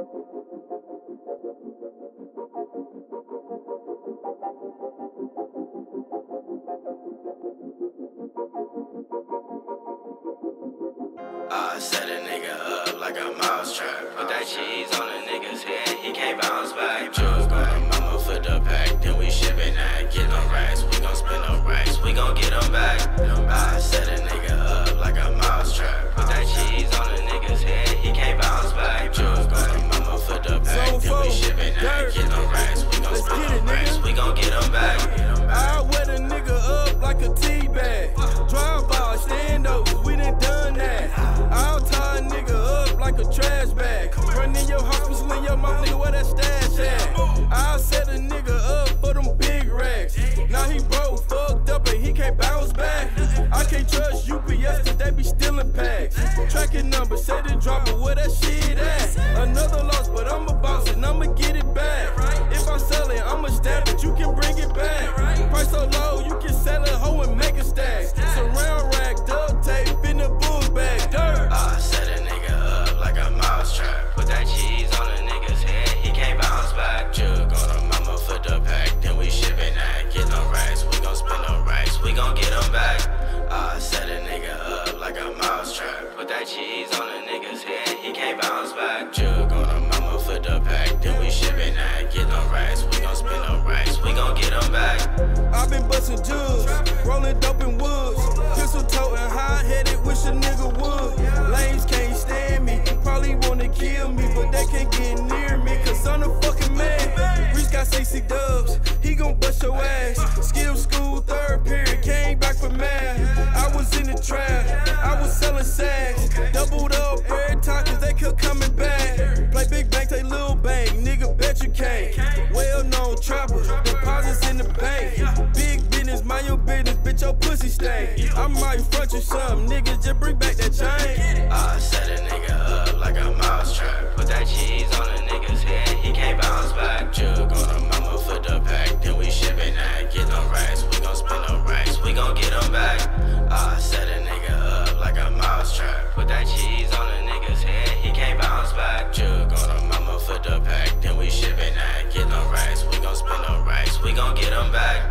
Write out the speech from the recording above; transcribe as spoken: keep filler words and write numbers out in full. I set a nigga up like a mouse trap. Put that cheese on a nigga's head, he can't bounce back. Drugs by mama for the pack, then we shipping that. Get no racks, we gon' spend no racks, we gon' get them back. I set a nigga up like a mouse trap. Put that cheese on a nigga's head, he can't bounce back. Drugs by mama for the pack, then we shipping that. Get no racks, we gon' spend no racks, we gon' get them back. I wet a nigga up like a tea bag. Drive by, stand over, we done done that. I'll tie a nigga up like a trash bag. Run in your house, in your mouth, nigga, where that stash at? I'll set a nigga up for them big racks. Now he broke, fucked up, and he can't bounce back. I can't trust U P S, cause they be stealing packs. Tracking number, say they drop it, where that shit at? Another loss, but I'm a boss, and I'ma get it back. If I sell it, I'ma stab it, you can bring it back. Price so low, you can sell it, hoe, and make a stack. Surround rack, duct tape, in the bull bag, dirt. I set a nigga up like a mouse trap. Put that cheese on a nigga's head, he can't bounce back. Jug on a mama for the pack, then we shipping that. Get no racks, we gon' spend no racks, we gon' get them back. I set a nigga up like a mouse trap. Put that cheese on a nigga's head, he can't bounce back. Jug on a mama for the pack, then we shipping that. Get no racks, we gon' spend no racks, we gon' get them back. I've been bustin' jugs, rollin' dope in woods, pistol totin', high-headed, wish a nigga would. Lanes can't stand me, probably wanna kill me, but they can't get near me, cause I'm the fucking man. Reese got sixty dubs, he gon' bust your ass. Skill school, third period, came back for math. I was in the trap, I was sellin' sacks, doubled up every time cause they kept comin' back. Play big bank, they little bang, nigga bet you can't. Well-known trapper, deposits in the bank. Big business, mind your business, bitch, your pussy stank. I might front you something, niggas, just bring back that chain. I set a nigga up like a mouse trap. Put that cheese on a nigga's head, he can't bounce back. Jug on a mama for the pack, then we shipping that. Get no racks, we gon' spend no racks, we gon' get them back. I set a nigga up like a mouse trap. Put that cheese on a nigga's head, he can't bounce back. Jug on a mama for the pack, then we shipping that. Get no racks, we gon' spend no racks, we gon' get them back.